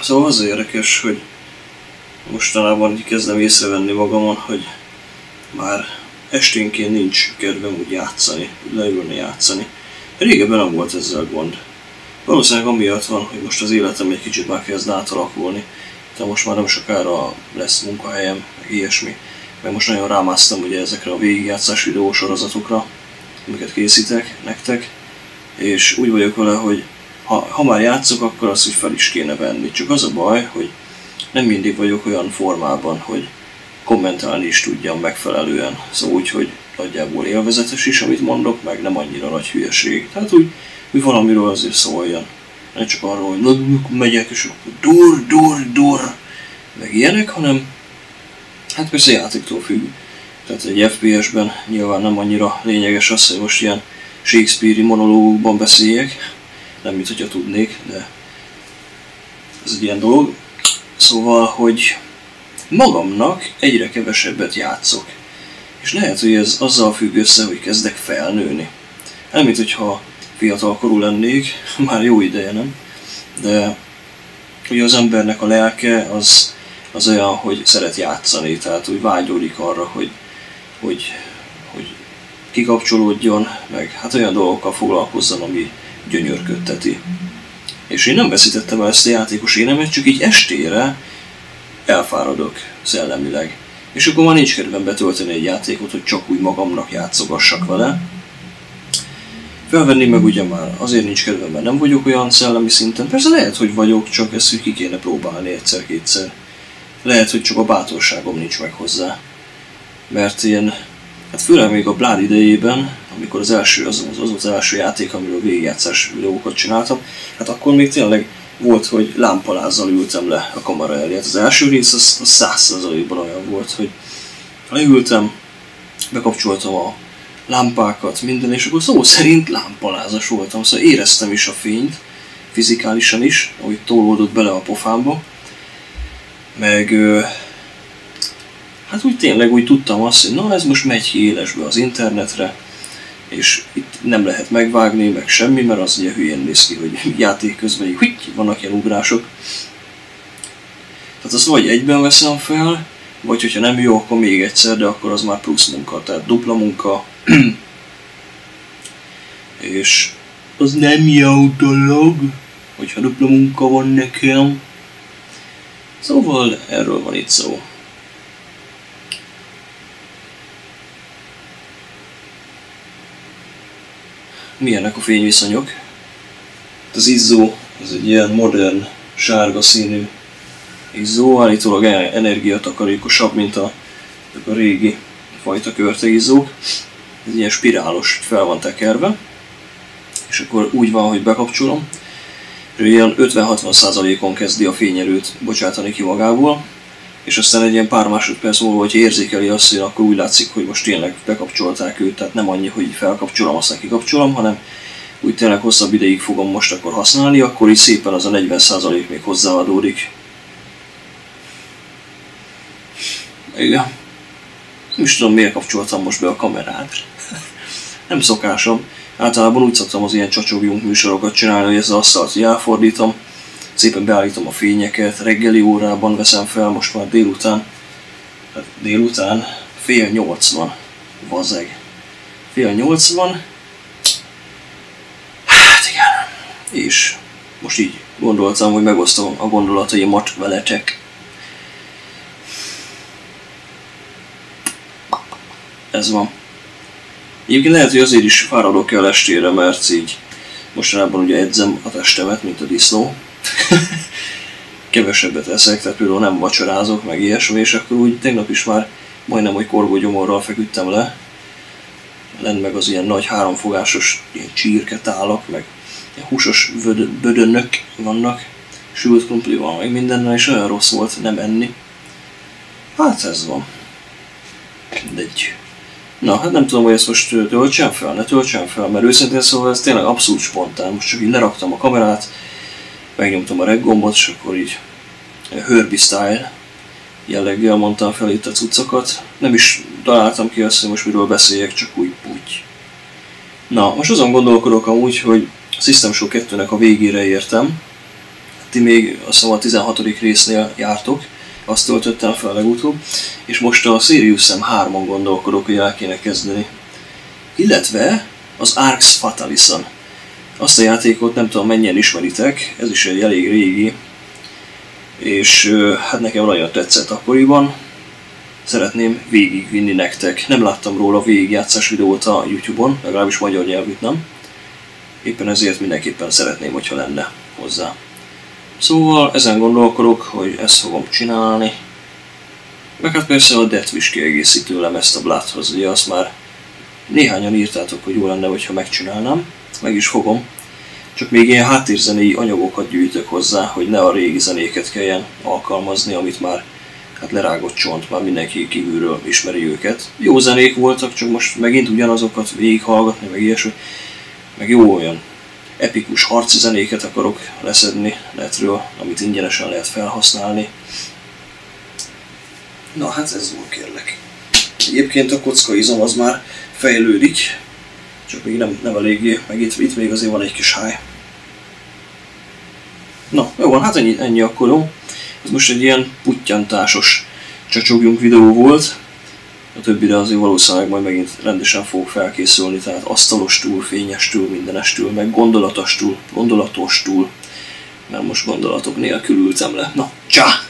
Szóval az érdekes, hogy mostanában kezdem észrevenni magamon, hogy már esténként nincs kedvem úgy játszani, leülni játszani. Régebben nem volt ezzel gond. Valószínűleg amiatt van, hogy most az életem egy kicsit már kezd átalakulni. De most már nem sokára lesz munkahelyem, meg ilyesmi. Meg most nagyon rámásztam ugye ezekre a végigjátszás videósorozatokra, amiket készítek nektek. És úgy vagyok vele, hogy ha már játszok, akkor azt úgy fel is kéne venni. Csak az a baj, hogy nem mindig vagyok olyan formában, hogy kommentálni is tudjam megfelelően. Szóval úgy, hogy nagyjából élvezetes is, amit mondok, meg nem annyira nagy hülyeség. Tehát úgy, hogy valamiről azért szóljon. Nem csak arról, hogy na, megyek, és akkor dur, meg ilyenek, hanem hát persze játéktól függ. Tehát egy FPS-ben nyilván nem annyira lényeges az, hogy most ilyen Shakespeare-i monológokban beszéljek. Nem, mint hogyha tudnék, de ez egy ilyen dolog. Szóval, hogy magamnak egyre kevesebbet játszok. És lehet, hogy ez azzal függ össze, hogy kezdek felnőni. Nem, mint hogyha fiatalkorú lennék, már jó ideje, nem? De ugye az embernek a lelke az olyan, hogy szeret játszani, tehát úgy vágyódik arra, hogy kikapcsolódjon, meg hát olyan dolgokkal foglalkozzon, ami gyönyörködteti. És én nem veszítettem el ezt a játékos énemet, csak így estére elfáradok szellemileg. És akkor már nincs kedvem betölteni egy játékot, hogy csak úgy magamnak játszogassak vele. Felvenni meg ugye már azért nincs kedvem, mert nem vagyok olyan szellemi szinten. Persze lehet, hogy vagyok, csak ezt úgy ki kéne próbálni egyszer-kétszer. Lehet, hogy csak a bátorságom nincs meg hozzá. Mert ilyen, hát főleg még a Blád idejében, amikor az első játék, amiről végigjátszás videókat csináltam, hát akkor még tényleg volt, hogy lámpalázzal ültem le a kamera elé. Hát az első rész az 100%-ban olyan volt, hogy leültem, bekapcsoltam a lámpákat, minden, és akkor szó szerint lámpalázas voltam, szóval éreztem is a fényt, fizikálisan is, ahogy tolódott bele a pofámba, meg hát úgy tényleg úgy tudtam azt, hogy na ez most megy ki élesbe az internetre, és itt nem lehet megvágni, meg semmi, mert az ugye hülyén néz ki, hogy játék közben így, hogy vannak ilyen ugrások. Tehát azt vagy egyben veszem fel, vagy hogyha nem jó, akkor még egyszer, de akkor az már plusz munka, tehát dupla munka. És az nem jó dolog, hogyha dupla munka van nekem. Szóval erről van itt szó. Milyenek a fényviszonyok? Az izzó, ez egy ilyen modern, sárga színű izzó, állítólag energiatakarékosabb, mint a régi fajta körteizzók. Ez ilyen spirálos, fel van tekerve, és akkor úgy van, hogy bekapcsolom, és ilyen 50-60%-on kezdi a fényerőt bocsátani ki magából, és aztán egy ilyen pár másodperc múlva, hogyha érzékeli azt, hogy akkor úgy látszik, hogy most tényleg bekapcsolták őt, tehát nem annyi, hogy felkapcsolom, aztán kikapcsolom, hanem úgy tényleg hosszabb ideig fogom most akkor használni, akkor így szépen az a 40% még hozzáadódik. Igen. Nem is tudom, miért kapcsoltam most be a kamerát. Nem szokásom. Általában úgy szoktam az ilyen csacsogjunk műsorokat csinálni, hogy ezzel asztalt elfordítom. Szépen beállítom a fényeket, reggeli órában veszem fel, most már délután. Hát délután fél 80. Vazeg. Fél 80. Hát igen. És most így gondoltam, hogy megosztom a gondolataimat veletek. Ez van. Egyébként lehet, hogy azért is fáradok el estére, mert így mostanában ugye edzem a testemet, mint a disznó. Kevesebbet eszek, tehát például nem vacsorázok, meg ilyesmi, és akkor úgy tegnap is már majdnem, hogy korgógyomorral feküdtem le. Lent meg az ilyen nagy háromfogásos ilyen csirketálak, meg ilyen húsos bödönök vannak, sült krumpli van, meg mindennel, és olyan rossz volt nem enni. Hát ez van. Mindegy. Na, hát nem tudom, hogy ezt most töltsem fel, ne töltsem fel, mert őszintén szóval ez tényleg abszolút spontán. Most csak így leraktam a kamerát, megnyomtam a rec gombot, és akkor így Herbie Style jelleggel mondtam fel itt a cuccokat. Nem is találtam ki azt, hogy most miről beszéljek, csak úgy. Na, most azon gondolkodok amúgy, hogy System Show 2-nek a végére értem. Ti még azt hiszem a 16. résznél jártok, azt töltöttem fel legutóbb, és most a Sirius M3-on gondolkodok, hogy el kéne kezdeni. Illetve az Arx Fatalison. Azt a játékot nem tudom mennyien ismeritek, ez is egy elég régi, és hát nekem nagyon tetszett akkoriban. Szeretném végigvinni nektek. Nem láttam róla végigjátszás videót a YouTube-on, legalábbis magyar nyelvűt nem. Éppen ezért mindenképpen szeretném, hogyha lenne hozzá. Szóval ezen gondolkodok, hogy ezt fogom csinálni. Meg hát persze a Death Wish kiegészítő lemezt a Bládhoz, ugye azt már néhányan írtátok, hogy jó lenne, hogyha megcsinálnám. Meg is fogom. Csak még ilyen háttérzenéi anyagokat gyűjtök hozzá, hogy ne a régi zenéket kelljen alkalmazni, amit már hát lerágott csont, már mindenki kívülről ismeri őket. Jó zenék voltak, csak most megint ugyanazokat végighallgatni, meg ilyesmi. Meg jó olyan epikus harci zenéket akarok leszedni netről, amit ingyenesen lehet felhasználni. Na hát ez volt, kérlek. Egyébként a kockaizom az már fejlődik, csak még nem eléggé, meg itt még azért van egy kis háj. Na, jó van, hát ennyi akkor, jó. Ez most egy ilyen puttyantásos csacsogjunk videó volt. A többire azért valószínűleg majd megint rendesen fogok felkészülni, tehát asztalostól, fényestől, mindenestől, meg gondolatostól, mert most gondolatok nélkül ültem le. Na, csá!